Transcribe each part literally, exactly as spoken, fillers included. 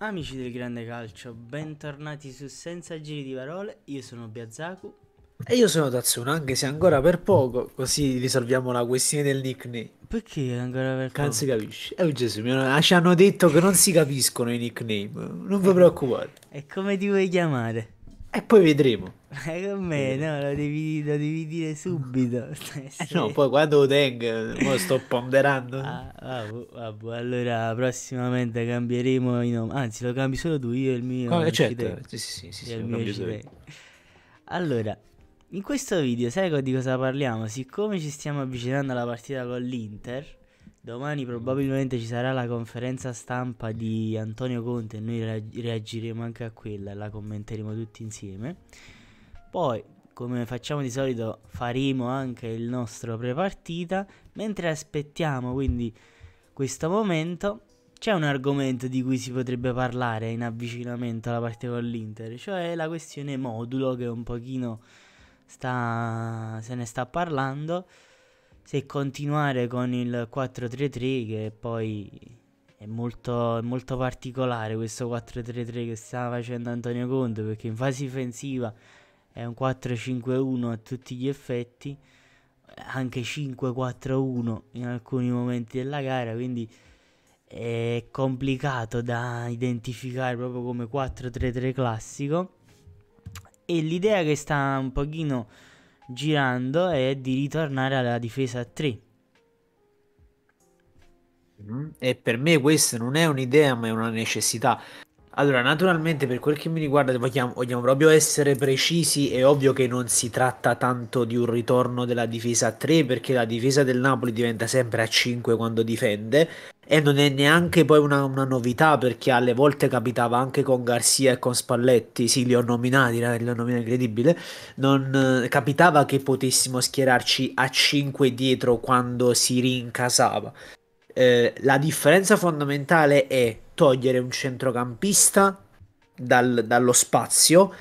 Amici del grande calcio, bentornati su Senza Giri di Parole, io sono Biazaku. E io sono Tatsuna, anche se ancora per poco, così risolviamo la questione del nickname. Perché ancora per poco? Non si capisce. Eh, Gesù, ci hanno detto che non si capiscono i nickname, non vi preoccupate. E come ti vuoi chiamare? E poi vedremo. Eh, con me, no, lo devi, lo devi dire subito. Eh, sì. No, poi quando lo tengo, poi sto ponderando. Ah, vabbè, vabbè, allora prossimamente cambieremo i nomi. Anzi, lo cambi solo tu, io e il mio. Ah, certo, sì, sì, sì, sì, il mio solo. Allora, in questo video, sai di cosa parliamo? Siccome ci stiamo avvicinando alla partita con l'Inter, domani probabilmente ci sarà la conferenza stampa di Antonio Conte e noi reagiremo anche a quella e la commenteremo tutti insieme. Poi, come facciamo di solito, faremo anche il nostro prepartita. Mentre aspettiamo quindi questo momento, c'è un argomento di cui si potrebbe parlare in avvicinamento alla partita con l'Inter, cioè la questione modulo, che un pochino sta, se ne sta parlando. Se continuare con il quattro tre tre, che poi è molto, è molto particolare questo quattro tre tre che sta facendo Antonio Conte, perché in fase difensiva è un quattro cinque uno a tutti gli effetti, anche cinque quattro uno in alcuni momenti della gara, quindi è complicato da identificare proprio come quattro tre tre classico. E l'idea che sta un pochino girando è di ritornare alla difesa a tre. E per me questa non è un'idea, ma è una necessità. Allora, naturalmente, per quel che mi riguarda, vogliamo, vogliamo proprio essere precisi. È ovvio che non si tratta tanto di un ritorno della difesa a tre, perché la difesa del Napoli diventa sempre a cinque quando difende, e non è neanche poi una, una novità, perché alle volte capitava anche con Garcia e con Spalletti. Sì, li ho nominati, la nomina incredibile. Non eh, capitava che potessimo schierarci a cinque dietro quando si rincasava. Eh, la differenza fondamentale è togliere un centrocampista dal, dallo spazio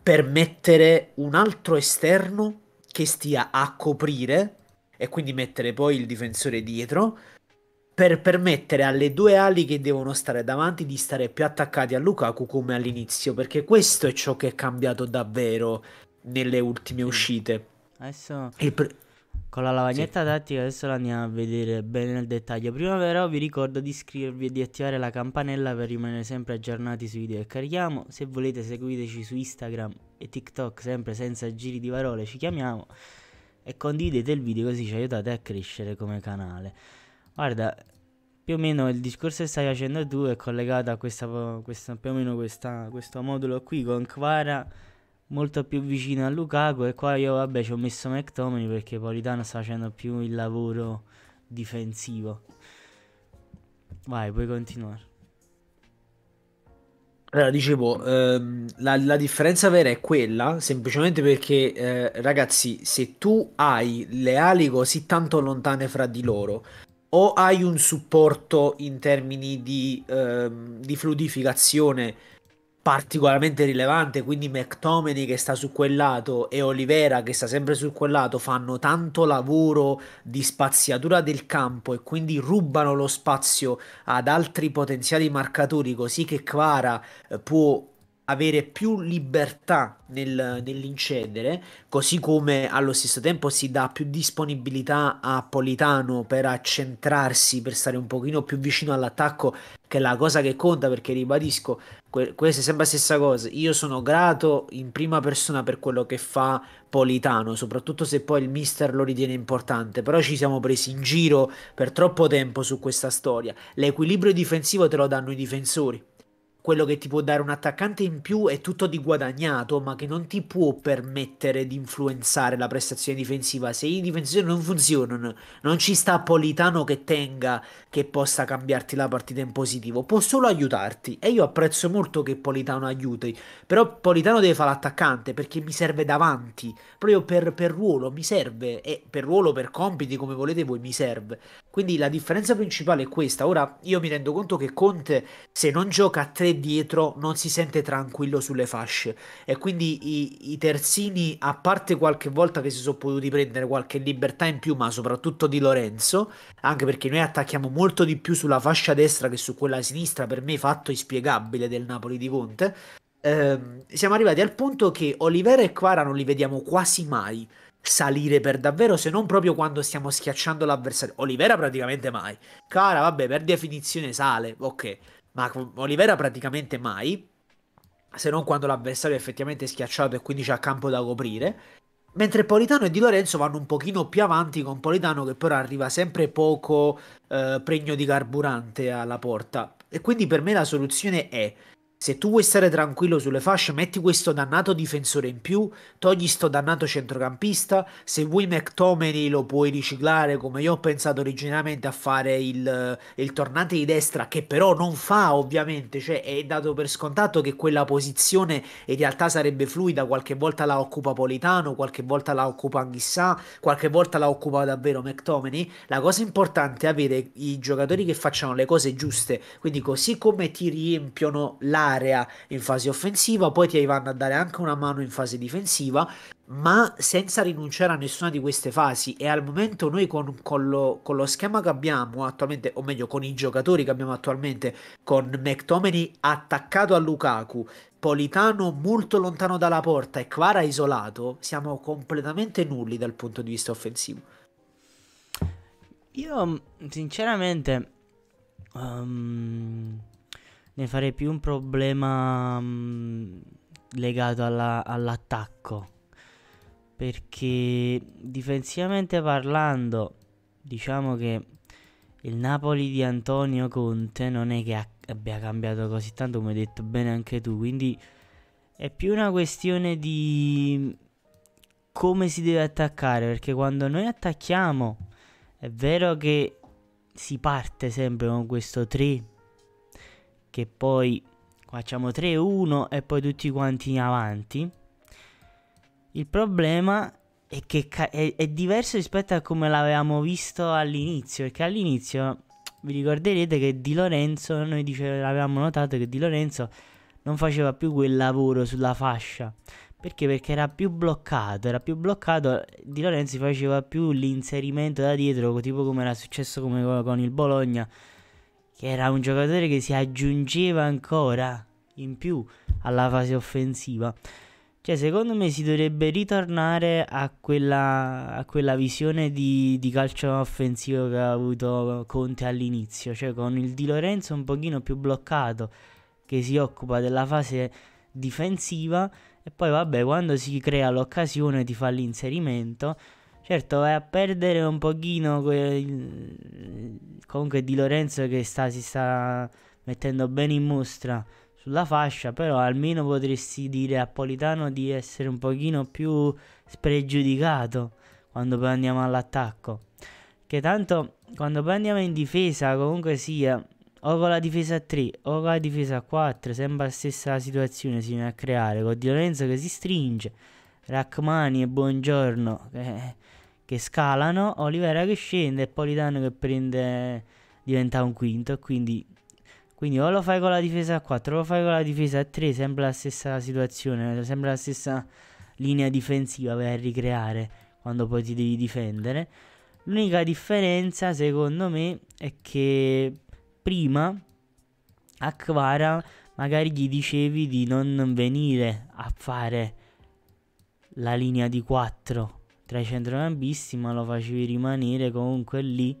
per mettere un altro esterno che stia a coprire, e quindi mettere poi il difensore dietro, per permettere alle due ali che devono stare davanti di stare più attaccati a Lukaku come all'inizio, perché questo è ciò che è cambiato davvero nelle ultime sì. uscite. Adesso con la lavagnetta sì. tattica adesso la andiamo a vedere bene nel dettaglio. Prima però vi ricordo di iscrivervi e di attivare la campanella per rimanere sempre aggiornati sui video che carichiamo. Se volete seguiteci su Instagram e TikTok, sempre Senza Giri di Parole ci chiamiamo, e condividete il video così ci aiutate a crescere come canale. Guarda, più o meno il discorso che stai facendo tu è collegato a questa, questa, più o meno questa, questo modulo qui, con Kvara molto più vicino a Lukaku. E qua io vabbè ci ho messo McTominay perché Politano sta facendo più il lavoro difensivo. Vai, puoi continuare. Allora, dicevo, ehm, la, la differenza vera è quella, semplicemente perché, eh, ragazzi, se tu hai le ali così tanto lontane fra di loro, o hai un supporto in termini di, ehm, di fluidificazione particolarmente rilevante, quindi McTominay che sta su quel lato e Olivera che sta sempre su quel lato fanno tanto lavoro di spaziatura del campo e quindi rubano lo spazio ad altri potenziali marcatori, così che Kvara eh, può avere più libertà nel, nell'incedere, così come allo stesso tempo si dà più disponibilità a Politano per accentrarsi, per stare un pochino più vicino all'attacco, che è la cosa che conta, perché ribadisco, que questa è sempre la stessa cosa, io sono grato in prima persona per quello che fa Politano, soprattutto se poi il mister lo ritiene importante, però ci siamo presi in giro per troppo tempo su questa storia. L'equilibrio difensivo te lo danno i difensori, quello che ti può dare un attaccante in più è tutto di guadagnato, ma che non ti può permettere di influenzare la prestazione difensiva. Se i difensori non funzionano, non ci sta Politano che tenga, che possa cambiarti la partita in positivo, può solo aiutarti, e io apprezzo molto che Politano aiuti, però Politano deve fare l'attaccante, perché mi serve davanti, proprio per, per ruolo mi serve, e per ruolo, per compiti, come volete voi, mi serve. Quindi la differenza principale è questa. Ora io mi rendo conto che Conte, se non gioca a tre dietro non si sente tranquillo sulle fasce, e quindi i, i terzini, a parte qualche volta che si sono potuti prendere qualche libertà in più, ma soprattutto Di Lorenzo, anche perché noi attacchiamo molto di più sulla fascia destra che su quella sinistra, per me fatto inspiegabile del Napoli di Conte, ehm, siamo arrivati al punto che Olivera e Kvara non li vediamo quasi mai salire per davvero, se non proprio quando stiamo schiacciando l'avversario. Olivera praticamente mai, Kvara vabbè per definizione sale, ok, ma Olivera praticamente mai, se non quando l'avversario è effettivamente schiacciato e quindi c'ha campo da coprire, mentre Politano e Di Lorenzo vanno un pochino più avanti, con Politano che però arriva sempre poco eh, pregno di carburante alla porta. E quindi per me la soluzione è: se tu vuoi stare tranquillo sulle fasce, metti questo dannato difensore in più, togli sto dannato centrocampista, se vuoi McTominay lo puoi riciclare, come io ho pensato originariamente a fare il, il tornante di destra, che però non fa ovviamente, cioè è dato per scontato che quella posizione in realtà sarebbe fluida, qualche volta la occupa Politano, qualche volta la occupa Anguissa, qualche volta la occupa davvero McTominay. La cosa importante è avere i giocatori che facciano le cose giuste, quindi così come ti riempiono la area in fase offensiva, poi ti vanno a dare anche una mano in fase difensiva, ma senza rinunciare a nessuna di queste fasi. E al momento noi con, con, lo, con lo schema che abbiamo attualmente, o meglio con i giocatori che abbiamo attualmente, con McTominay attaccato a Lukaku, Politano molto lontano dalla porta e Kvara isolato, siamo completamente nulli dal punto di vista offensivo. Io sinceramente um... ne farei più un problema mh, legato all'attacco, perché difensivamente parlando diciamo che il Napoli di Antonio Conte non è che ha, abbia cambiato così tanto, come hai detto bene anche tu, quindi è più una questione di come si deve attaccare, perché quando noi attacchiamo è vero che si parte sempre con questo tre, che poi facciamo tre uno e poi tutti quanti in avanti. Il problema è che è, è diverso rispetto a come l'avevamo visto all'inizio, perché all'inizio vi ricorderete che Di Lorenzo, noi avevamo notato che Di Lorenzo non faceva più quel lavoro sulla fascia, perché perché era più bloccato, era più bloccato, Di Lorenzo faceva più l'inserimento da dietro, tipo come era successo come con il Bologna, che era un giocatore che si aggiungeva ancora in più alla fase offensiva. Cioè secondo me si dovrebbe ritornare a quella, a quella visione di, di calcio offensivo che ha avuto Conte all'inizio, cioè con il Di Lorenzo un pochino più bloccato, che si occupa della fase difensiva e poi vabbè quando si crea l'occasione ti fa l'inserimento. Certo, vai a perdere un pochino quel... comunque Di Lorenzo che sta, si sta mettendo bene in mostra sulla fascia, però almeno potresti dire a Politano di essere un pochino più spregiudicato quando poi andiamo all'attacco. Che tanto quando poi andiamo in difesa comunque sia o con la difesa a tre o con la difesa a quattro, sembra la stessa situazione si viene a creare, con Di Lorenzo che si stringe, Rrahmani e Buongiorno eh. che scalano, Olivera che scende e Politano che prende, diventa un quinto, quindi, quindi o lo fai con la difesa a quattro o lo fai con la difesa a tre, sempre la stessa situazione, sempre la stessa linea difensiva per ricreare quando poi ti devi difendere. L'unica differenza secondo me è che prima a Kvara magari gli dicevi di non venire a fare la linea di quattro tra i centrocampisti, ma lo facevi rimanere comunque lì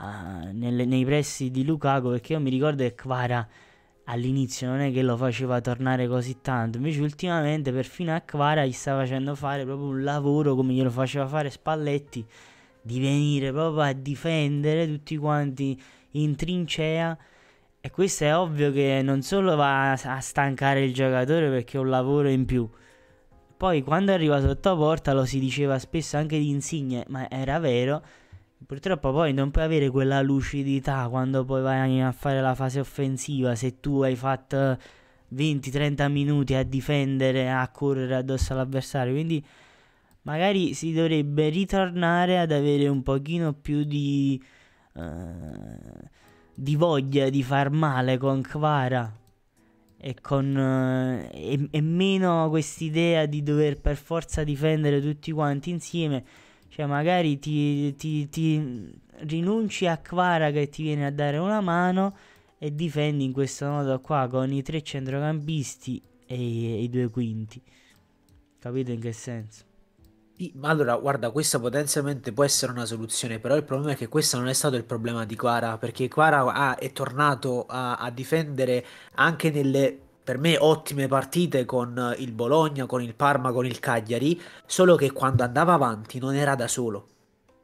uh, nelle, nei pressi di Lukaku, perché io mi ricordo che Kvara all'inizio non è che lo faceva tornare così tanto, invece ultimamente perfino a Kvara gli sta facendo fare proprio un lavoro come glielo faceva fare Spalletti, di venire proprio a difendere tutti quanti in trincea, e questo è ovvio che non solo va a stancare il giocatore perché è un lavoro in più. Poi quando arriva sotto porta lo si diceva spesso anche di Insigne, ma era vero, purtroppo poi non puoi avere quella lucidità quando poi vai a fare la fase offensiva, se tu hai fatto venti trenta minuti a difendere, a correre addosso all'avversario, quindi magari si dovrebbe ritornare ad avere un pochino più di, uh, di voglia di far male con Kvara e con eh, e, e meno quest'idea di dover per forza difendere tutti quanti insieme. Cioè magari ti, ti, ti rinunci a Kvara che ti viene a dare una mano e difendi in questo modo qua con i tre centrocampisti e, e i due quinti. Capito in che senso? Ma allora guarda, questa potenzialmente può essere una soluzione, però il problema è che questo non è stato il problema di Kvara, perché Kvara ah, è tornato a, a difendere anche nelle, per me, ottime partite con il Bologna, con il Parma, con il Cagliari, solo che quando andava avanti non era da solo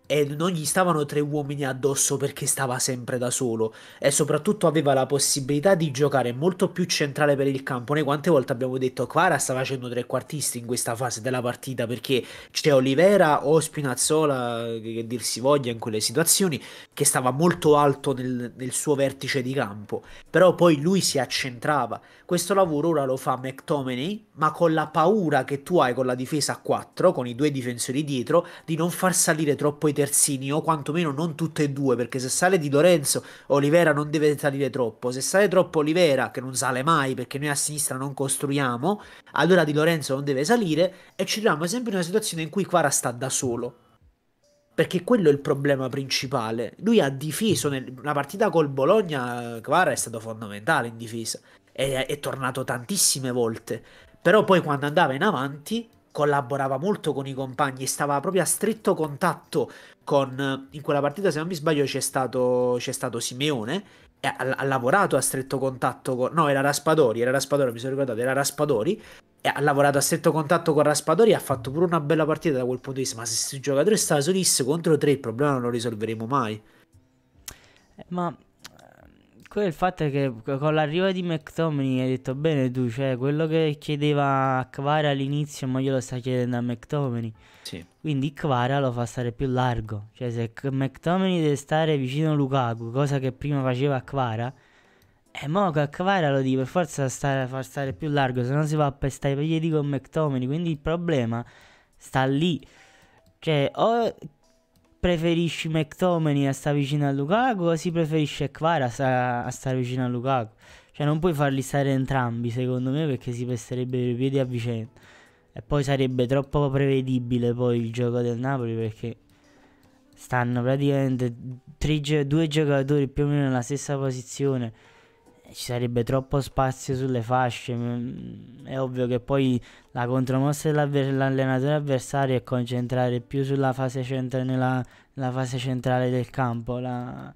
e non gli stavano tre uomini addosso perché stava sempre da solo, e soprattutto aveva la possibilità di giocare molto più centrale per il campo. Noi quante volte abbiamo detto Kvara sta facendo trequartisti in questa fase della partita, perché c'è Olivera o Spinazzola, che dir si voglia in quelle situazioni, che stava molto alto nel, nel suo vertice di campo, però poi lui si accentrava. Questo lavoro ora lo fa McTominay, ma con la paura che tu hai con la difesa a quattro, con i due difensori dietro, di non far salire troppo i terzini, o quantomeno non tutte e due, perché se sale Di Lorenzo, Olivera non deve salire troppo. Se sale troppo Olivera, che non sale mai perché noi a sinistra non costruiamo, allora Di Lorenzo non deve salire e ci troviamo sempre in una situazione in cui Kvara sta da solo, perché quello è il problema principale. Lui ha difeso nel... la partita col Bologna, Kvara è stato fondamentale in difesa, è, è tornato tantissime volte, però poi quando andava in avanti collaborava molto con i compagni e stava proprio a stretto contatto con... In quella partita, se non mi sbaglio, c'è stato, c'è stato Simeone, e ha, ha lavorato a stretto contatto con... No, era Raspadori, era Raspadori, mi sono ricordato, era Raspadori, e ha lavorato a stretto contatto con Raspadori e ha fatto pure una bella partita da quel punto di vista. Ma se questo giocatore sta solissimo contro tre, il problema non lo risolveremo mai. Ma... il fatto è che con l'arrivo di McTominay hai detto bene tu, cioè quello che chiedeva a Kvara all'inizio ma glielo sta chiedendo a McTominay, sì. Quindi Kvara lo fa stare più largo, cioè se McTominay deve stare vicino a Lukaku, cosa che prima faceva a Kvara, e mo a Kvara lo dico per forza stare, far stare più largo, se no si va a pestare i piedi con McTominay. Quindi il problema sta lì, cioè o preferisci McTominay a stare vicino a Lukaku o si preferisce Kvara a, sta, a stare vicino a Lukaku? Cioè non puoi farli stare entrambi, secondo me, perché si pesterebbero i piedi a vicenda e poi sarebbe troppo prevedibile poi il gioco del Napoli, perché stanno praticamente tre, due giocatori più o meno nella stessa posizione, ci sarebbe troppo spazio sulle fasce. È ovvio che poi la contromossa dell'allenatore avversario è concentrare più sulla fase centrale, nella, nella fase centrale del campo, la,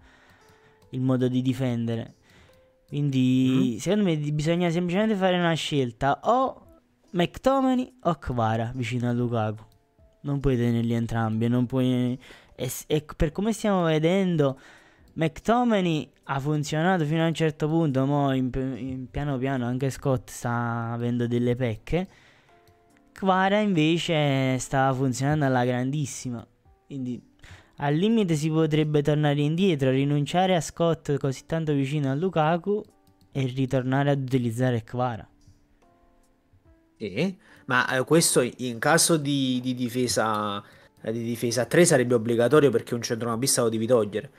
il modo di difendere. Quindi mm. secondo me bisogna semplicemente fare una scelta, o McTominay o Kvara vicino a Lukaku, non puoi tenerli entrambi, non puoi, e, e per come stiamo vedendo McTominay ha funzionato fino a un certo punto, mo in, in, piano piano anche Scott sta avendo delle pecche. Kvara invece sta funzionando alla grandissima, quindi al limite si potrebbe tornare indietro, rinunciare a Scott così tanto vicino a Lukaku e ritornare ad utilizzare Kvara. Eh, ma eh, questo in caso di, di difesa di difesa tre sarebbe obbligatorio, perché un centrocampista lo devi togliere.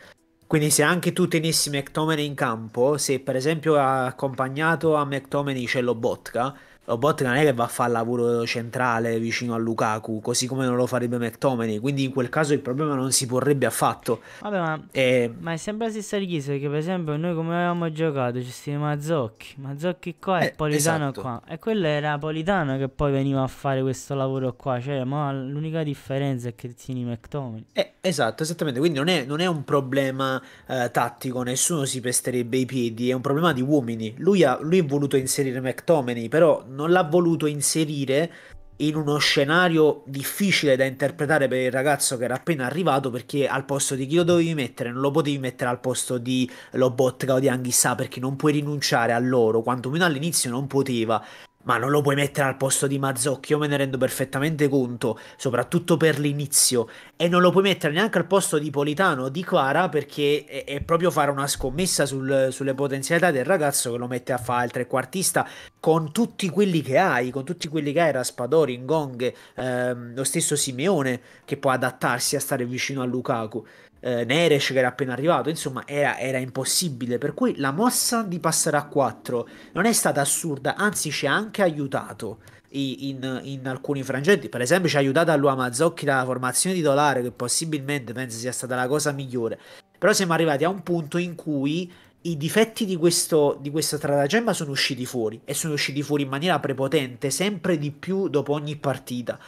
Quindi se anche tu tenessi McTominay in campo, se per esempio ha accompagnato a McTominay c'è Lobotka, Lobotka non è che va a fare lavoro centrale vicino a Lukaku, così come non lo farebbe McTominay, quindi in quel caso il problema non si porrebbe affatto. Vabbè, ma, e... ma è sempre la stessa richiesta, perché per esempio noi come avevamo giocato, ci stava Mazzocchi, Mazzocchi qua eh, e Politano, esatto, qua, e quello era Politano che poi veniva a fare questo lavoro qua, cioè ma l'unica differenza è che tieni McTominay. Eh, esatto, esattamente, quindi non è, non è un problema eh, tattico, nessuno si pesterebbe i piedi, è un problema di uomini. Lui ha lui è voluto inserire McTominay, però non l'ha voluto inserire in uno scenario difficile da interpretare per il ragazzo che era appena arrivato, perché al posto di chi lo dovevi mettere non lo potevi mettere al posto di Lobotka o di Anguissa, perché non puoi rinunciare a loro, quantomeno all'inizio non poteva, ma non lo puoi mettere al posto di Mazzocchi, io me ne rendo perfettamente conto, soprattutto per l'inizio, e non lo puoi mettere neanche al posto di Politano o di Kvara, perché è, è proprio fare una scommessa sul, sulle potenzialità del ragazzo che lo mette a fare il trequartista con tutti quelli che hai, con tutti quelli che hai, Raspadori, Ngong, ehm, lo stesso Simeone che può adattarsi a stare vicino a Lukaku. eh, Neres che era appena arrivato, insomma era, era impossibile, per cui la mossa di passare a quattro non è stata assurda, anzi ci ha anche aiutato in, in alcuni frangenti. Per esempio ci ha aiutato a lui Mazzocchi dalla formazione titolare, che possibilmente penso sia stata la cosa migliore, però siamo arrivati a un punto in cui i difetti di questo, di questa stratagemma sono usciti fuori, e sono usciti fuori in maniera prepotente, sempre di più dopo ogni partita,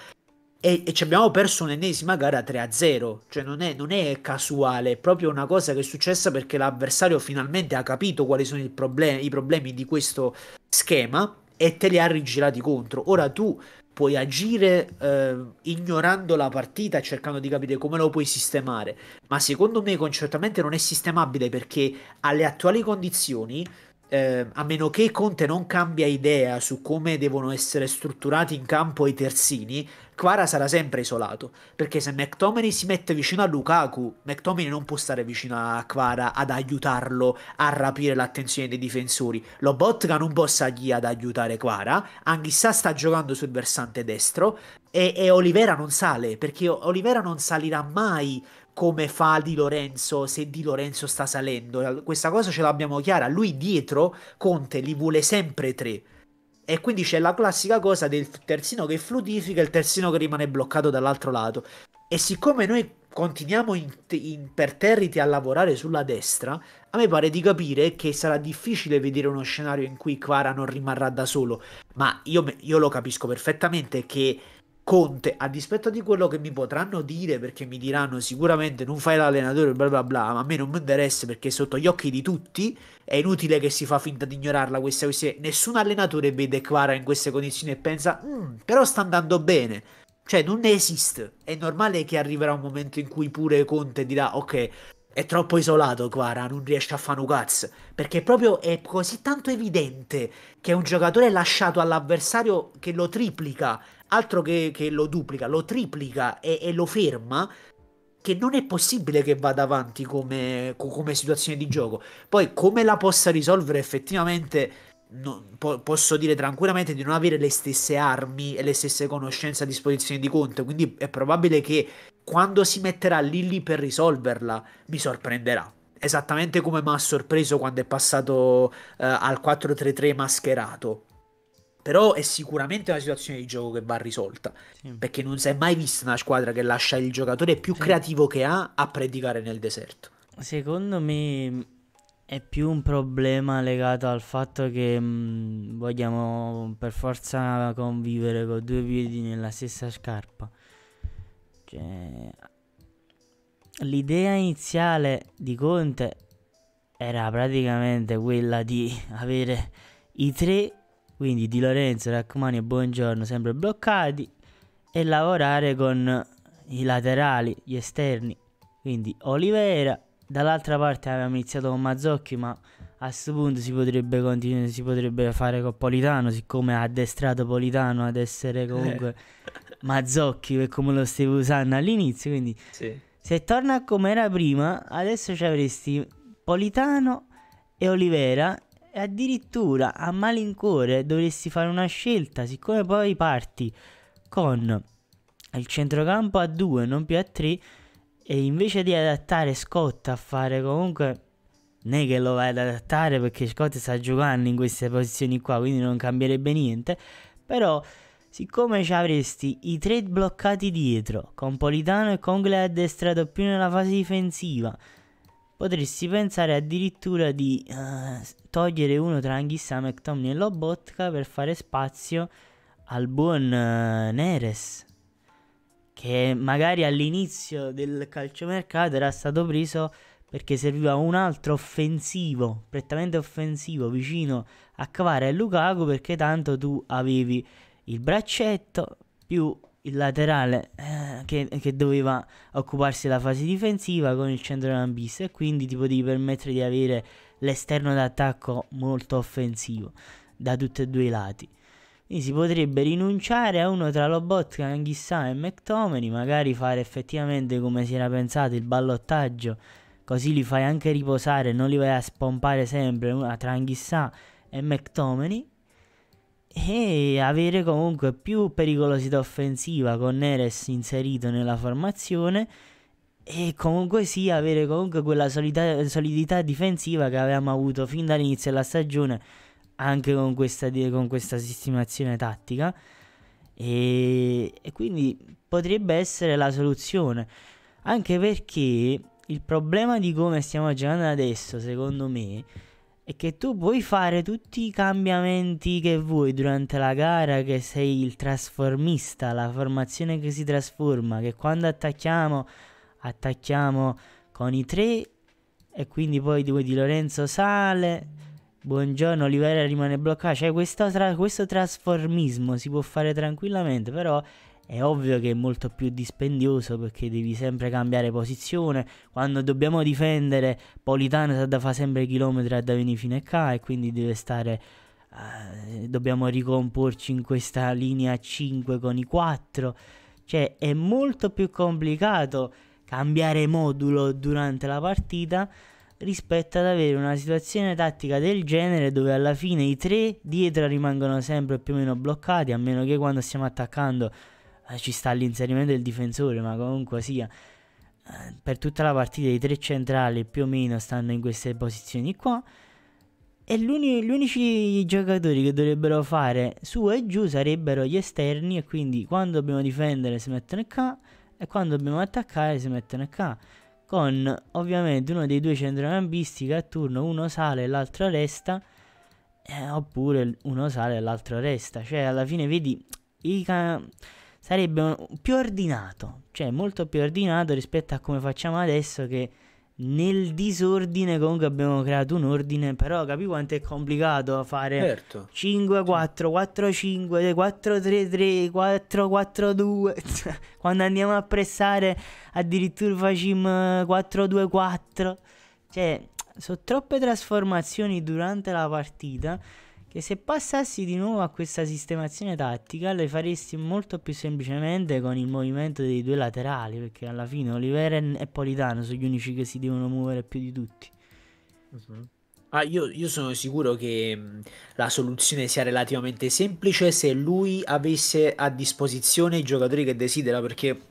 e, e ci abbiamo perso un'ennesima gara tre a zero, cioè non è, non è casuale, è proprio una cosa che è successa perché l'avversario finalmente ha capito quali sono il problem- i problemi di questo schema e te li ha rigirati contro. Ora tu puoi agire eh, ignorando la partita e cercando di capire come lo puoi sistemare, ma secondo me concettualmente non è sistemabile, perché alle attuali condizioni, eh, a meno che Conte non cambia idea su come devono essere strutturati in campo i terzini, Kvara sarà sempre isolato, perché se McTominay si mette vicino a Lukaku, McTominay non può stare vicino a Kvara ad aiutarlo a rapire l'attenzione dei difensori, Lobotka non può stargli ad aiutare Kvara, Anguissa sta giocando sul versante destro e, e Olivera non sale, perché Olivera non salirà mai come fa Di Lorenzo, se Di Lorenzo sta salendo, questa cosa ce l'abbiamo chiara, lui dietro Conte li vuole sempre tre. E quindi c'è la classica cosa del terzino che flutifica e il terzino che rimane bloccato dall'altro lato. E siccome noi continuiamo imperterriti a lavorare sulla destra, a me pare di capire che sarà difficile vedere uno scenario in cui Kvara non rimarrà da solo. Ma io, io lo capisco perfettamente che Conte, a dispetto di quello che mi potranno dire, perché mi diranno sicuramente non fai l'allenatore bla bla bla, ma a me non mi interessa, perché è sotto gli occhi di tutti, è inutile che si fa finta di ignorarla questa questione. Nessun allenatore vede Kvara in queste condizioni e pensa mm, però sta andando bene, cioè non ne esiste. È normale che arriverà un momento in cui pure Conte dirà ok, è troppo isolato Kvara, non riesce a fare un cazzo, perché proprio è così tanto evidente che è un giocatore lasciato all'avversario che lo triplica, altro che, che lo duplica, lo triplica e, e lo ferma, che non è possibile che vada avanti come, come situazione di gioco. Poi come la possa risolvere effettivamente, no, po- posso dire tranquillamente di non avere le stesse armi e le stesse conoscenze a disposizione di Conte, quindi è probabile che quando si metterà lì lì per risolverla mi sorprenderà, esattamente come mi ha sorpreso quando è passato eh, al quattro tre tre mascherato. Però è sicuramente una situazione di gioco che va risolta, sì, perché non si è mai vista una squadra che lascia il giocatore più sì. creativo che ha a predicare nel deserto. Secondo me è più un problema legato al fatto che mh, vogliamo per forza convivere con due piedi nella stessa scarpa. Cioè, l'idea iniziale di Conte era praticamente quella di avere i tre, quindi Di Lorenzo, Rrahmani e Buongiorno, sempre bloccati, e lavorare con i laterali, gli esterni, quindi Olivera. Dall'altra parte avevamo iniziato con Mazzocchi, ma a questo punto si potrebbe continuare, si potrebbe fare con Politano, siccome ha addestrato Politano ad essere comunque Mazzocchi, per come lo stavi usando all'inizio. Quindi sì, se torna come era prima, adesso ci avresti Politano e Olivera, e addirittura a malincuore dovresti fare una scelta, siccome poi parti con il centrocampo a due, non più a tre, e invece di adattare Scott a fare comunque, non è che lo vai ad adattare perché Scott sta giocando in queste posizioni qua, quindi non cambierebbe niente, però siccome ci avresti i tre bloccati dietro, con Politano e Congle addestrato più nella fase difensiva, potresti pensare addirittura di uh, togliere uno tra Anguissa, McTominay e Lobotka per fare spazio al buon uh, Neres, che magari all'inizio del calciomercato era stato preso perché serviva un altro offensivo, prettamente offensivo, vicino a Kvara e Lukaku, perché tanto tu avevi il braccetto più il laterale eh, che, che doveva occuparsi della fase difensiva con il centrocampista, e quindi ti potevi permettere di avere l'esterno d'attacco molto offensivo da tutti e due i lati. Quindi si potrebbe rinunciare a uno tra Lobotka, Anguissa e McTominay, magari fare effettivamente come si era pensato il ballottaggio, così li fai anche riposare, non li vai a spompare sempre una tra Anguissa e McTominay, e avere comunque più pericolosità offensiva con Neres inserito nella formazione e comunque sì, avere comunque quella solidità, solidità difensiva che avevamo avuto fin dall'inizio della stagione, anche con questa, con questa sistemazione tattica, e, e quindi potrebbe essere la soluzione, anche perché il problema di come stiamo giocando adesso, secondo me, è che tu puoi fare tutti i cambiamenti che vuoi durante la gara, che sei il trasformista, la formazione che si trasforma, che quando attacchiamo attacchiamo con i tre e quindi poi Di Lorenzo sale, Buongiorno, Olivera rimane bloccato, cioè questo, tra questo trasformismo si può fare tranquillamente, però è ovvio che è molto più dispendioso perché devi sempre cambiare posizione. Quando dobbiamo difendere, Politano fa sempre chilometri a venire fino a qua e quindi deve stare, eh, dobbiamo ricomporci in questa linea cinque con i quattro, cioè è molto più complicato cambiare modulo durante la partita rispetto ad avere una situazione tattica del genere dove alla fine i tre dietro rimangono sempre più o meno bloccati, a meno che quando stiamo attaccando eh, ci sta l'inserimento del difensore, ma comunque sia eh, per tutta la partita i tre centrali più o meno stanno in queste posizioni qua e gli unici giocatori che dovrebbero fare su e giù sarebbero gli esterni, e quindi quando dobbiamo difendere si mettono qua e quando dobbiamo attaccare si mettono qua, con ovviamente uno dei due centrocampisti che a turno uno sale e l'altro resta, eh, oppure uno sale e l'altro resta, cioè alla fine vedi sarebbe più ordinato, cioè molto più ordinato rispetto a come facciamo adesso, che nel disordine comunque abbiamo creato un ordine, però capi quanto è complicato fare certo. cinque quattro, quattro cinque, quattro tre tre, quattro quattro due quando andiamo a pressare addirittura facciamo quattro due quattro, cioè sono troppe trasformazioni durante la partita che se passassi di nuovo a questa sistemazione tattica le faresti molto più semplicemente con il movimento dei due laterali, perché alla fine Olivera e Politano sono gli unici che si devono muovere più di tutti. Uh-huh. Ah, io, io sono sicuro che mh, la soluzione sia relativamente semplice se lui avesse a disposizione i giocatori che desidera, perché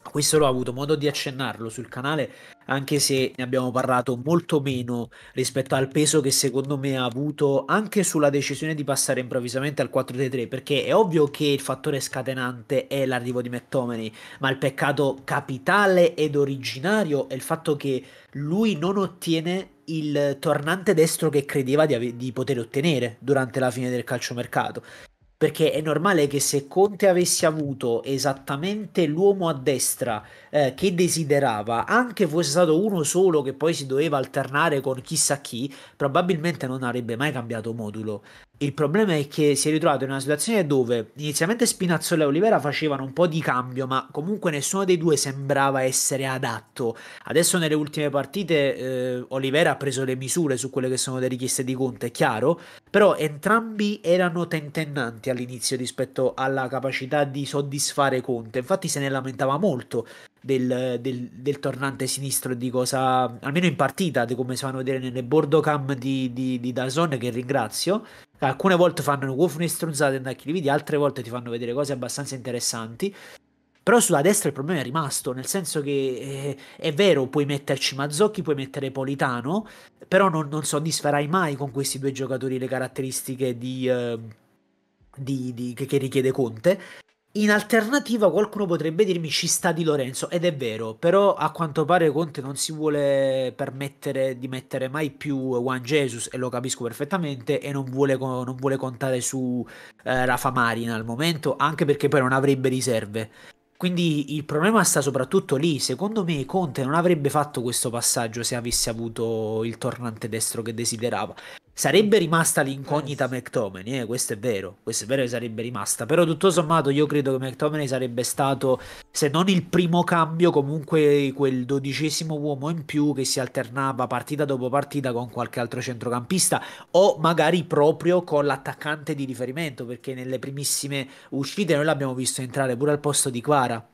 questo l'ho avuto modo di accennarlo sul canale, anche se ne abbiamo parlato molto meno rispetto al peso che secondo me ha avuto anche sulla decisione di passare improvvisamente al quattro tre tre, perché è ovvio che il fattore scatenante è l'arrivo di McTominay, ma il peccato capitale ed originario è il fatto che lui non ottiene il tornante destro che credeva di, di poter ottenere durante la fine del calciomercato. Perché è normale che se Conte avesse avuto esattamente l'uomo a destra eh, che desiderava, anche fosse stato uno solo che poi si doveva alternare con chissà chi, probabilmente non avrebbe mai cambiato modulo. Il problema è che si è ritrovato in una situazione dove inizialmente Spinazzola e Olivera facevano un po' di cambio, ma comunque nessuno dei due sembrava essere adatto. Adesso nelle ultime partite eh, Olivera ha preso le misure su quelle che sono le richieste di Conte, è chiaro, però entrambi erano tentennanti all'inizio rispetto alla capacità di soddisfare Conte, infatti se ne lamentava molto. Del, del, del tornante sinistro, di cosa, almeno in partita, di come si fanno vedere nelle boardocam di, di, di D A Z N, che ringrazio, alcune volte fanno uofune stronzate da chi li vedi, altre volte ti fanno vedere cose abbastanza interessanti. Però sulla destra il problema è rimasto, nel senso che eh, è vero, puoi metterci Mazzocchi, puoi mettere Politano, però non, non soddisferai mai con questi due giocatori le caratteristiche di, eh, di, di, che, che richiede Conte. In alternativa qualcuno potrebbe dirmi ci sta Di Lorenzo, ed è vero, però a quanto pare Conte non si vuole permettere di mettere mai più Juan Jesus, e lo capisco perfettamente, e non vuole, non vuole contare su eh, Rafa Marin al momento, anche perché poi non avrebbe riserve. Quindi il problema sta soprattutto lì, secondo me Conte non avrebbe fatto questo passaggio se avesse avuto il tornante destro che desiderava. Sarebbe rimasta l'incognita McTominay, eh, questo è vero, questo è vero che sarebbe rimasta, però tutto sommato io credo che McTominay sarebbe stato, se non il primo cambio, comunque quel dodicesimo uomo in più che si alternava partita dopo partita con qualche altro centrocampista, o magari proprio con l'attaccante di riferimento, perché nelle primissime uscite noi l'abbiamo visto entrare pure al posto di Kvara.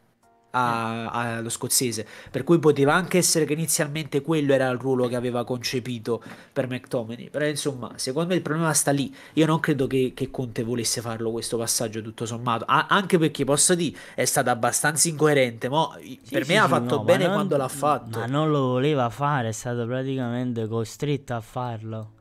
a, a, allo scozzese, per cui poteva anche essere che inizialmente quello era il ruolo che aveva concepito per McTominay, però insomma secondo me il problema sta lì. Io non credo che, che Conte volesse farlo questo passaggio tutto sommato, a, anche perché posso dire è stato abbastanza incoerente, ma sì, per sì, me sì, ha fatto no, bene non, quando l'ha fatto, ma non lo voleva fare, è stato praticamente costretto a farlo.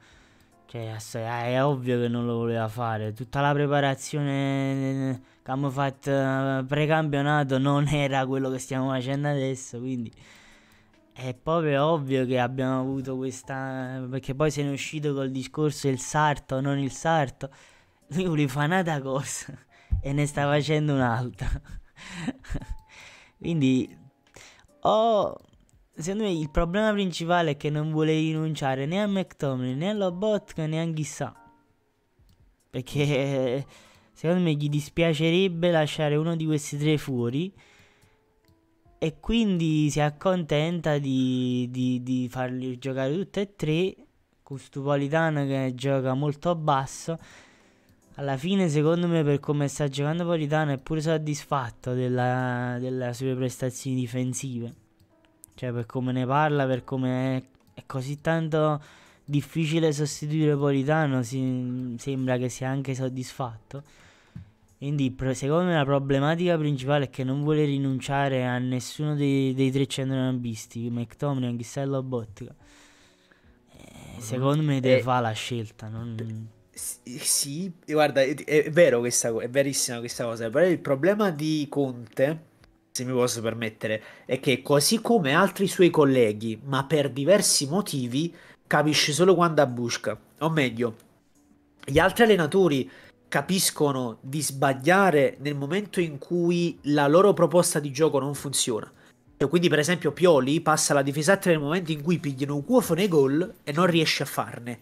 Cioè, è ovvio che non lo voleva fare. Tutta la preparazione che abbiamo fatto precampionato non era quello che stiamo facendo adesso, quindi è proprio ovvio che abbiamo avuto questa, perché poi se ne è uscito col discorso il sarto, non il sarto. Lui voleva fare un'altra cosa e ne sta facendo un'altra. Quindi oh, secondo me il problema principale è che non vuole rinunciare né a McTominay, né a Lobotka, né a Anguissa, perché secondo me gli dispiacerebbe lasciare uno di questi tre fuori, e quindi si accontenta di, di, di farli giocare tutti e tre, con sto Politano che gioca molto basso. Alla fine secondo me, per come sta giocando Politano, è pure soddisfatto della, delle sue prestazioni difensive. Cioè, per come ne parla, per come è, è così tanto difficile sostituire Politano, si, sembra che sia anche soddisfatto. Quindi secondo me la problematica principale è che non vuole rinunciare a nessuno dei, dei tre centrocampisti, McTominay, Anguissa e Lobotka. eh, Secondo me deve eh, fare la scelta, non... Sì, guarda, è, è vero questa cosa, è verissima questa cosa. Però il problema di Conte, se mi posso permettere, è che così come altri suoi colleghi, ma per diversi motivi, capisce solo quando abbusca. O meglio, gli altri allenatori capiscono di sbagliare nel momento in cui la loro proposta di gioco non funziona. E quindi per esempio Pioli passa la difesa a tre nel momento in cui pigliano un cuofo nei gol e non riesce a farne.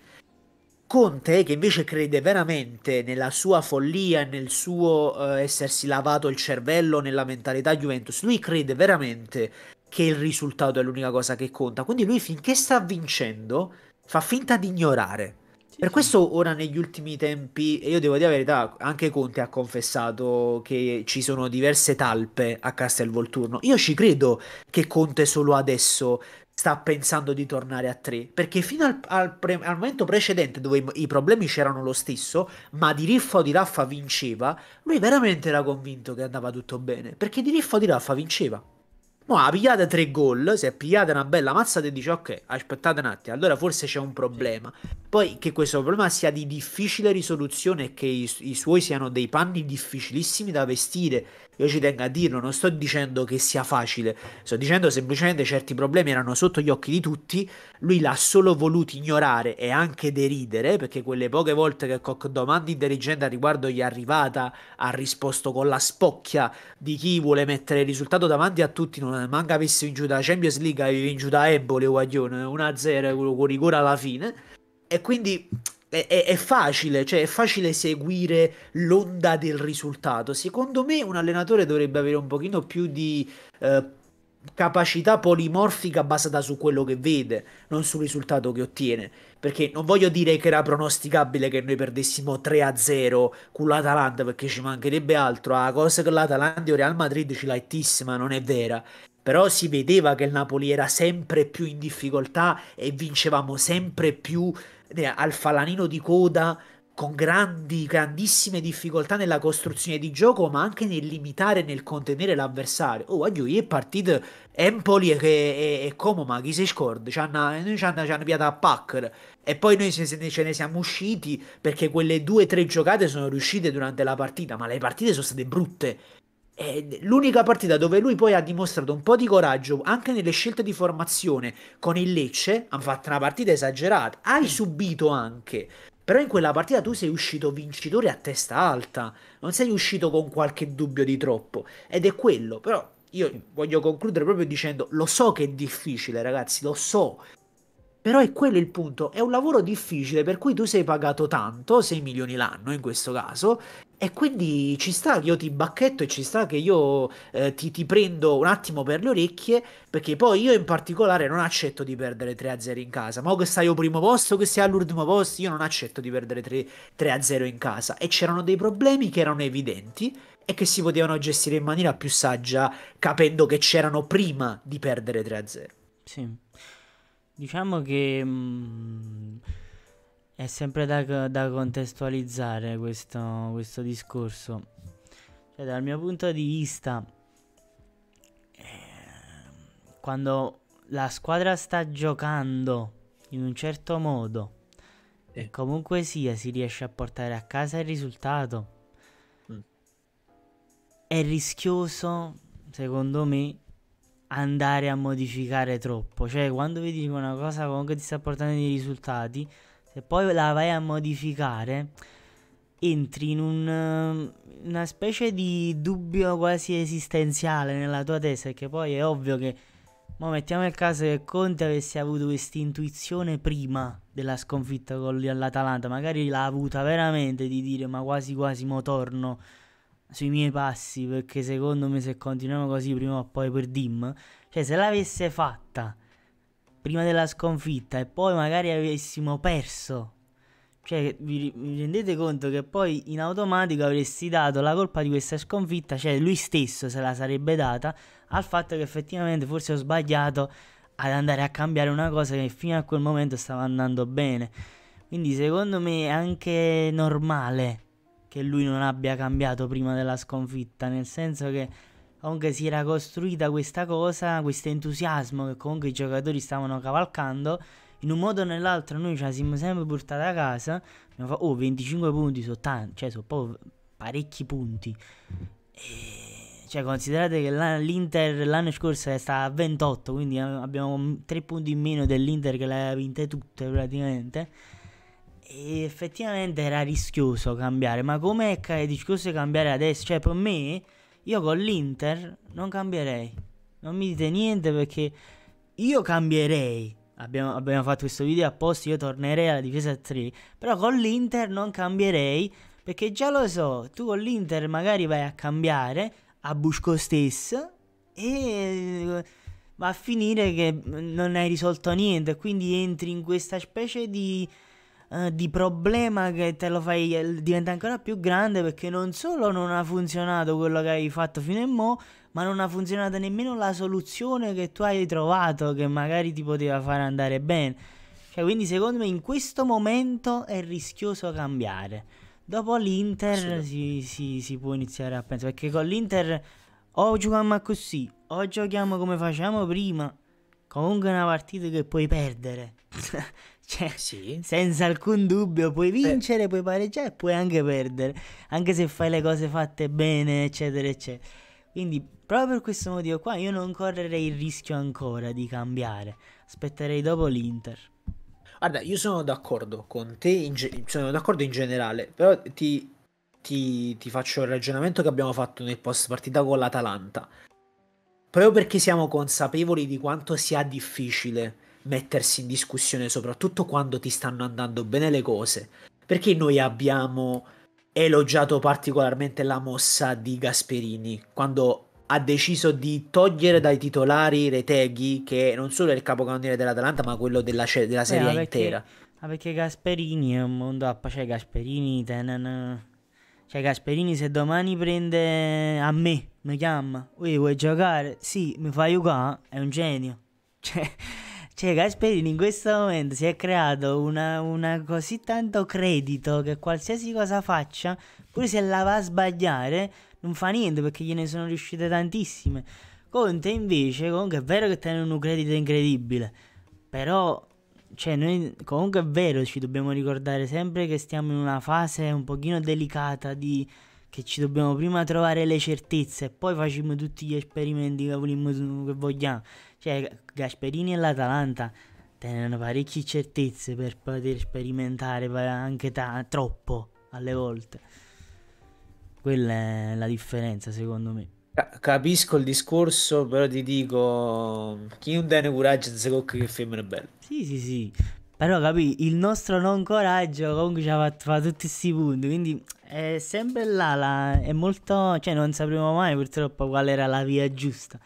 Conte, che invece crede veramente nella sua follia, nel suo uh, essersi lavato il cervello, nella mentalità Juventus, lui crede veramente che il risultato è l'unica cosa che conta, quindi lui finché sta vincendo fa finta di ignorare. Sì, per sì. Questo ora negli ultimi tempi, e io devo dire la verità, anche Conte ha confessato che ci sono diverse talpe a Castelvolturno. Io ci credo che Conte solo adesso sta pensando di tornare a tre, perché fino al, al, pre, al momento precedente, dove i, i problemi c'erano lo stesso, ma di Riffa o di Raffa vinceva, lui veramente era convinto che andava tutto bene, perché di Riffa o di Raffa vinceva. Ma ha pigliato tre gol, si è pigliata una bella mazzata e dice ok, aspettate un attimo, allora forse c'è un problema. Poi che questo problema sia di difficile risoluzione e che i, i suoi siano dei panni difficilissimi da vestire, io ci tengo a dirlo, non sto dicendo che sia facile, sto dicendo semplicemente certi problemi erano sotto gli occhi di tutti, lui l'ha solo voluto ignorare e anche deridere, perché quelle poche volte che con domande intelligenti a riguardo gli è arrivata ha risposto con la spocchia di chi vuole mettere il risultato davanti a tutti, non manca avessi vinto la Champions League, avevi vinto da Empoli, guaglione, uno a zero con rigore alla fine, e quindi... È, è, è facile, cioè è facile seguire l'onda del risultato. Secondo me un allenatore dovrebbe avere un pochino più di eh, capacità polimorfica basata su quello che vede, non sul risultato che ottiene, perché non voglio dire che era pronosticabile che noi perdessimo tre a zero con l'Atalanta, perché ci mancherebbe altro, la cosa che l'Atalanta o Real Madrid ce l'ha ittissima, non è vera. Però si vedeva che il Napoli era sempre più in difficoltà e vincevamo sempre più al fanalino di coda, con grandi, grandissime difficoltà nella costruzione di gioco, ma anche nel limitare, nel contenere l'avversario. Oh, aglio, è partito Empoli e, e, e Como, ma chi si scorda? Ci hanno, ci hanno, ci hanno piato a Packer. E poi noi ce ne, ce ne siamo usciti perché quelle due o tre giocate sono riuscite durante la partita, ma le partite sono state brutte. L'unica partita dove lui poi ha dimostrato un po' di coraggio anche nelle scelte di formazione con il Lecce, hanno fatto una partita esagerata, hai subito anche, però in quella partita tu sei uscito vincitore a testa alta, non sei uscito con qualche dubbio di troppo, ed è quello. Però io voglio concludere proprio dicendo, lo so che è difficile ragazzi, lo so, Però è quello il punto, è un lavoro difficile per cui tu sei pagato tanto, sei milioni l'anno in questo caso, e quindi ci sta che io ti bacchetto e ci sta che io eh, ti, ti prendo un attimo per le orecchie, perché poi io in particolare non accetto di perdere tre a zero in casa, ma o che stai al primo posto o che sei all'ultimo posto, io non accetto di perdere tre a zero in casa, e c'erano dei problemi che erano evidenti e che si potevano gestire in maniera più saggia capendo che c'erano prima di perdere tre a zero. Sì. Diciamo che mh, è sempre da, da contestualizzare questo, questo discorso. Cioè, dal mio punto di vista, eh, quando la squadra sta giocando in un certo modo, sì, e comunque sia si riesce a portare a casa il risultato, mm. è rischioso, secondo me, andare a modificare troppo. Cioè, quando vedi che una cosa comunque ti sta portando dei risultati, se poi la vai a modificare entri in un, una specie di dubbio quasi esistenziale nella tua testa, perché poi è ovvio che, ma mettiamo il caso che Conte avesse avuto questa intuizione prima della sconfitta con l'Atalanta, magari l'ha avuta veramente di dire ma quasi quasi mo torno sui miei passi, perché secondo me se continuiamo così prima o poi perdiamo. Cioè, se l'avesse fatta prima della sconfitta e poi magari avessimo perso, cioè vi, vi rendete conto che poi in automatico avresti dato la colpa di questa sconfitta, cioè lui stesso se la sarebbe data al fatto che effettivamente forse ho sbagliato ad andare a cambiare una cosa che fino a quel momento stava andando bene. Quindi secondo me è anche normale che lui non abbia cambiato prima della sconfitta, nel senso che comunque si era costruita questa cosa, questo entusiasmo che comunque i giocatori stavano cavalcando, in un modo o nell'altro noi ce la siamo sempre portata a casa, abbiamo fatto, oh, venticinque punti sono tanti, cioè sono proprio parecchi punti, e cioè considerate che l'Inter l'anno scorso è stata a ventotto, quindi abbiamo tre punti in meno dell'Inter che le aveva vinte tutte praticamente. E effettivamente era rischioso cambiare, ma come è rischioso cambiare adesso? Cioè, per me, io con l'Inter non cambierei, non mi dite niente, perché io cambierei, abbiamo, abbiamo fatto questo video apposta, io tornerei alla difesa tre, però con l'Inter non cambierei, perché già lo so, tu con l'Inter magari vai a cambiare a Busco stesso e va a finire che non hai risolto niente, quindi entri in questa specie di di problema che te lo fai, diventa ancora più grande, perché non solo non ha funzionato quello che hai fatto fino a mo', ma non ha funzionato nemmeno la soluzione che tu hai trovato, che magari ti poteva fare andare bene. Cioè, quindi secondo me in questo momento è rischioso cambiare. Dopo l'Inter si, si, si può iniziare a pensare, perché con l'Inter o giochiamo così o giochiamo come facciamo prima, comunque è una partita che puoi perdere. Cioè, sì, senza alcun dubbio puoi vincere, beh, puoi pareggiare e puoi anche perdere, anche se fai le cose fatte bene, eccetera eccetera. Quindi proprio per questo motivo qua io non correrei il rischio ancora di cambiare, aspetterei dopo l'Inter. Guarda, io sono d'accordo con te, sono d'accordo in generale, però ti, ti, ti faccio il ragionamento che abbiamo fatto nel post partita con l'Atalanta, proprio perché siamo consapevoli di quanto sia difficile mettersi in discussione, soprattutto quando ti stanno andando bene le cose, perché noi abbiamo elogiato particolarmente la mossa di Gasperini quando ha deciso di togliere dai titolari Reteghi, che non solo è il capocannoniere dell'Atalanta ma quello della, della serie eh, ma perché, intera ma perché Gasperini è un mondo a cioè Gasperini tenana. Cioè Gasperini se domani prende a me, mi chiama, Ui, vuoi giocare? Sì, mi fai giocare? È un genio. Cioè Cioè Gasperini in questo momento si è creato una, una così tanto credito che qualsiasi cosa faccia, pure se la va a sbagliare, non fa niente, perché gliene sono riuscite tantissime. Conte invece, comunque è vero che tiene un credito incredibile, però cioè noi comunque è vero, ci dobbiamo ricordare sempre che stiamo in una fase un pochino delicata di, che ci dobbiamo prima trovare le certezze e poi facciamo tutti gli esperimenti che vogliamo. Cioè Gasperini e l'Atalanta tengono parecchie certezze per poter sperimentare anche troppo alle volte. Quella è la differenza secondo me. Ca- Capisco il discorso, però ti dico, chi non tiene coraggio non si cocca che femmina è bella. Sì, sì, sì. Però capì, il nostro non coraggio comunque ci ha fatto fa tutti questi punti, quindi è sempre là, la, è molto, cioè non sapremo mai purtroppo qual era la via giusta.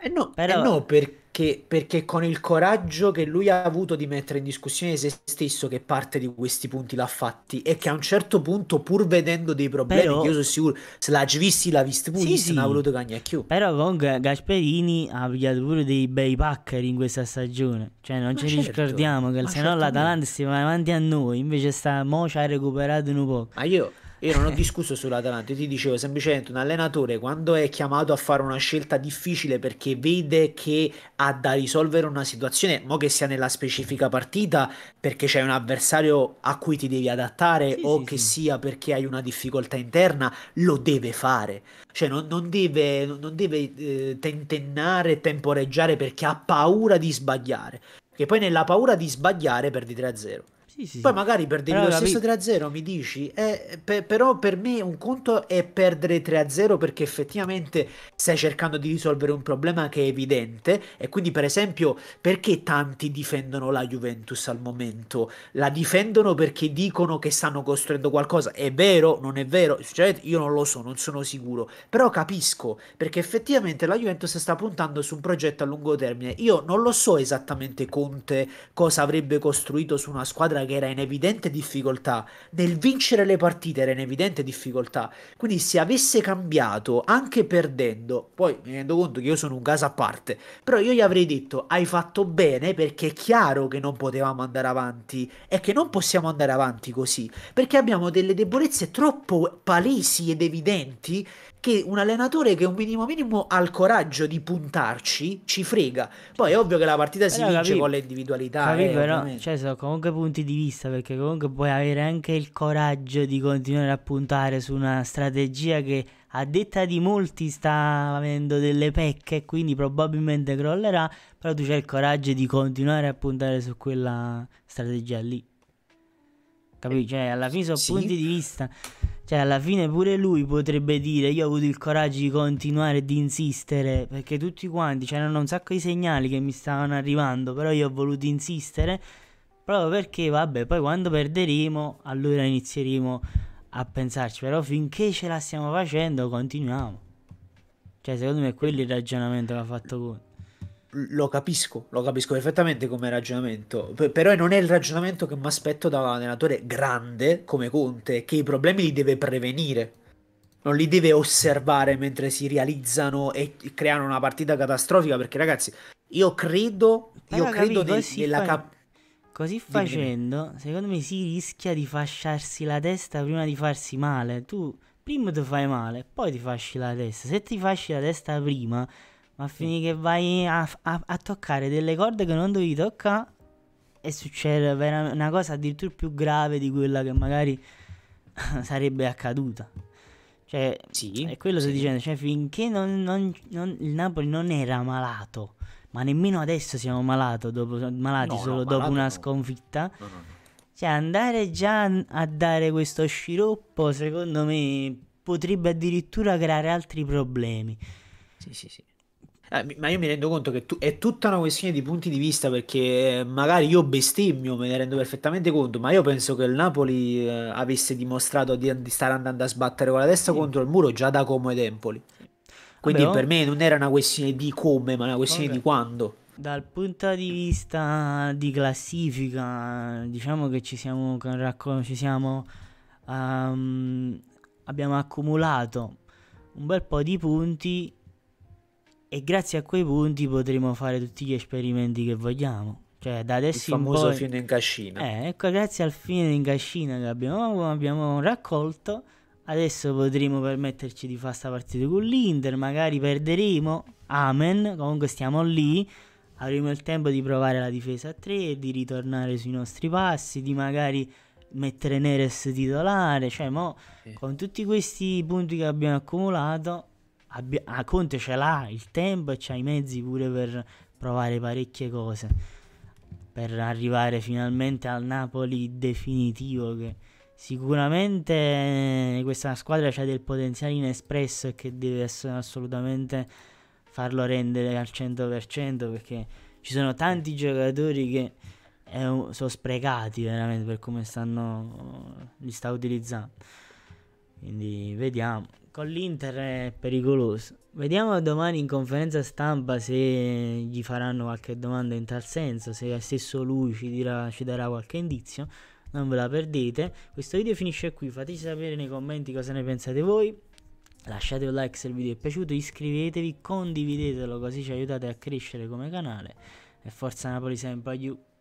Eh no, però... eh no perché, perché con il coraggio che lui ha avuto di mettere in discussione se stesso, che parte di questi punti l'ha fatti, e che a un certo punto, pur vedendo dei problemi, però... che io sono sicuro se l'ha visti, l'ha visto pure, sì, sì. Non ha voluto cagnare più. Però comunque Gasperini ha pigliato pure dei bei paccheri in questa stagione, cioè non ma ci certo, ricordiamo che se no certo l'Atalanta si va davanti a noi, invece sta mo ci ha recuperato un po'. Ma io... io non ho discusso sull'Atalanta, io ti dicevo semplicemente un allenatore quando è chiamato a fare una scelta difficile perché vede che ha da risolvere una situazione, mo che sia nella specifica partita perché c'è un avversario a cui ti devi adattare, sì, o sì, che sì. sia perché hai una difficoltà interna, lo deve fare, cioè non, non deve, non deve eh, tentennare, temporeggiare perché ha paura di sbagliare, che poi nella paura di sbagliare perdi tre a zero. Sì, sì, poi sì. magari perdevi però, lo stesso tre a zero, mi dici, eh, per, però per me un conto è perdere tre a zero perché effettivamente stai cercando di risolvere un problema che è evidente, e quindi per esempio perché tanti difendono la Juventus al momento? La difendono perché dicono che stanno costruendo qualcosa, è vero, non è vero, cioè, io non lo so, non sono sicuro, però capisco perché effettivamente la Juventus sta puntando su un progetto a lungo termine. Io non lo so esattamente Conte cosa avrebbe costruito su una squadra che era in evidente difficoltà, nel vincere le partite era in evidente difficoltà, quindi se avesse cambiato anche perdendo, poi mi rendo conto che io sono un caso a parte, però io gli avrei detto hai fatto bene perché è chiaro che non potevamo andare avanti e che non possiamo andare avanti così perché abbiamo delle debolezze troppo palesi ed evidenti che un allenatore che un minimo minimo ha il coraggio di puntarci ci frega. Poi è ovvio che la partita si però, vince capì, con le individualità, capì, eh, però, cioè sono comunque punti di vista, perché comunque puoi avere anche il coraggio di continuare a puntare su una strategia che a detta di molti sta avendo delle pecche, quindi probabilmente crollerà, però tu c'hai il coraggio di continuare a puntare su quella strategia lì, capito? Cioè alla fine sono sì. punti di vista, cioè alla fine pure lui potrebbe dire io ho avuto il coraggio di continuare e di insistere perché tutti quanti, c'erano un sacco di segnali che mi stavano arrivando, però io ho voluto insistere proprio perché vabbè poi quando perderemo allora inizieremo a pensarci, però finché ce la stiamo facendo continuiamo. Cioè secondo me quello è il ragionamento che ha fatto Conte. Lo capisco, lo capisco perfettamente come ragionamento, P- però non è il ragionamento che mi aspetto da un allenatore grande come Conte, che i problemi li deve prevenire, non li deve osservare mentre si realizzano e creano una partita catastrofica, perché ragazzi, io credo, però io credo capì, così, nella fa- cap- così facendo, secondo me si rischia di fasciarsi la testa prima di farsi male. Tu prima ti fai male, poi ti fasci la testa. Se ti fasci la testa prima, ma fini che vai a, a, a toccare delle corde che non dovevi toccare e succede vera- una cosa addirittura più grave di quella che magari sarebbe accaduta. Cioè, sì, è quello sì. sto dicendo, cioè finché non, non, non, il Napoli non era malato, ma nemmeno adesso siamo malato dopo, malati no, solo no, dopo malato una no. sconfitta. No, no, no. Cioè andare già a dare questo sciroppo, secondo me, potrebbe addirittura creare altri problemi. Sì, sì, sì. Eh, ma io mi rendo conto che tu, è tutta una questione di punti di vista, perché magari io bestemmio, me ne rendo perfettamente conto, ma io penso che il Napoli eh, avesse dimostrato di, di stare andando a sbattere con la testa sì. contro il muro già da Como ed Empoli, quindi Vabbè, per me non era una questione di come ma una questione okay. di quando. Dal punto di vista di classifica diciamo che ci siamo, ci siamo um, abbiamo accumulato un bel po' di punti e grazie a quei punti potremo fare tutti gli esperimenti che vogliamo, cioè da adesso il famoso in poi, fine in cascina, eh, ecco, grazie al fine in cascina che abbiamo, abbiamo raccolto, adesso potremo permetterci di fare sta partita con l'Inter, magari perderemo, amen, comunque stiamo lì, avremo il tempo di provare la difesa a tre, di ritornare sui nostri passi, di magari mettere Neres titolare, cioè mo sì. con tutti questi punti che abbiamo accumulato Abbia- a Conte ce l'ha il tempo e c'ha i mezzi pure per provare parecchie cose per arrivare finalmente al Napoli definitivo che Sicuramente questa squadra c'ha del potenziale inespresso e che deve assolutamente farlo rendere al cento per cento, perché ci sono tanti giocatori che sono sprecati veramente per come stanno, li sta utilizzando. Quindi vediamo. Con l'Inter è pericoloso. Vediamo domani in conferenza stampa se gli faranno qualche domanda in tal senso, se stesso lui ci, dirà, ci darà qualche indizio. Non ve la perdete. Questo video finisce qui. Fateci sapere nei commenti cosa ne pensate voi. Lasciate un like se il video è piaciuto. Iscrivetevi, condividetelo, così ci aiutate a crescere come canale. E forza Napoli sempre, aiuto!